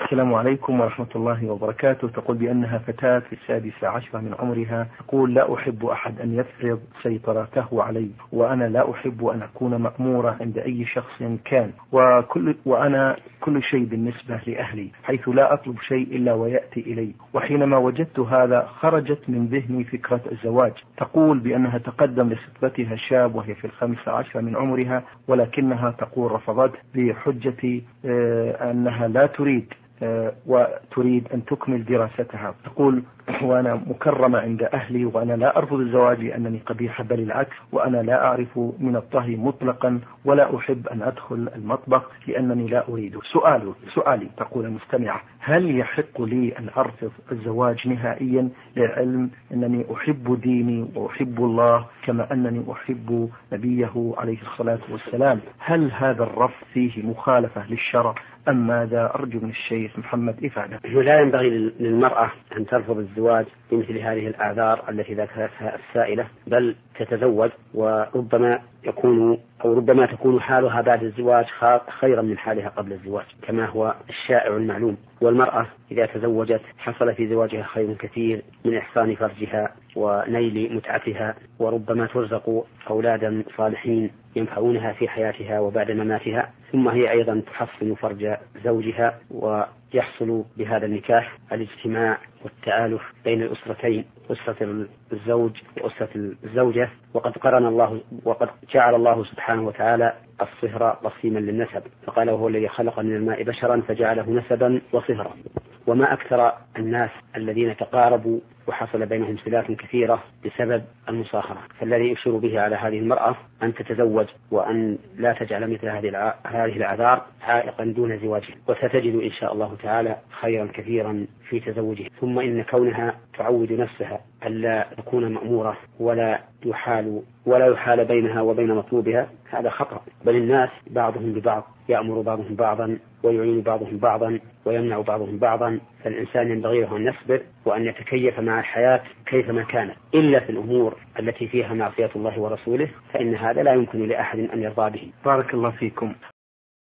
السلام عليكم ورحمة الله وبركاته. تقول بأنها فتاة في السادسة عشرة من عمرها، تقول لا أحب أحد أن يفرض سيطرته علي، وأنا لا أحب أن أكون مأمورة عند أي شخص كان، وأنا كل شيء بالنسبة لأهلي، حيث لا أطلب شيء إلا ويأتي إلي. وحينما وجدت هذا خرجت من ذهني فكرة الزواج. تقول بأنها تقدم لصدفتها الشاب وهي في الخامسة عشرة من عمرها، ولكنها تقول رفضته بحجة أنها لا تريد وتريد أن تكمل دراستها. تقول وأنا مكرمة عند أهلي، وأنا لا أرفض الزواج لأنني قبيحة، بل العكس، وأنا لا أعرف من الطهي مطلقا، ولا أحب أن أدخل المطبخ لأنني لا أريده. سؤالي تقول المستمعة، هل يحق لي أن أرفض الزواج نهائيا، للعلم أنني أحب ديني وأحب الله كما أنني أحب نبيه عليه الصلاة والسلام؟ هل هذا الرفض فيه مخالفة للشرع أم ماذا؟ أرجو من الشيخ محمد إفادة. لا ينبغي للمرأة أن ترفض الزواج بمثل هذه الأعذار التي ذكرتها السائلة، بل تتزوج، وربما تكون حالها بعد الزواج خيرا من حالها قبل الزواج كما هو الشائع المعلوم. والمرأة إذا تزوجت حصل في زواجها خير كثير من إحصان فرجها ونيل متعتها، وربما ترزق أولادا صالحين ينفعونها في حياتها وبعد مماتها، ثم هي أيضا تحصن فرج زوجها، ويحصل بهذا النكاح الاجتماع والتآلف بين الأسرتين، أسرة الزوج وأسرة الزوجة. وقد جعل الله سبحانه وتعالى الصهر قسيما للنسب، فقال وهو الذي خلق من الماء بشرا فجعله نسبا وصهرا. وما أكثر الناس الذين تقاربوا وحصل بينهم صلات كثيرة بسبب المصاهرة. فالذي يشير به على هذه المرأة أن تتزوج وأن لا تجعل مثل هذه الأعذار عائقا دون زواجها، وستجد إن شاء الله تعالى خيرا كثيرا في تزوجها. ثم إن كونها تعود نفسها ألا تكون مأمورة ولا يحال بينها وبين مطلوبها، هذا خطأ. بل الناس بعضهم ببعض، يأمر بعضهم بعضا ويعين بعضهم بعضا ويمنع بعضهم بعضا. فالإنسان ينبغي له أن يصبر وأن يتكيف مع الحياة كيفما كانت، إلا في الأمور التي فيها معصية الله ورسوله، فإن هذا لا يمكن لأحد أن يرضى به. بارك الله فيكم.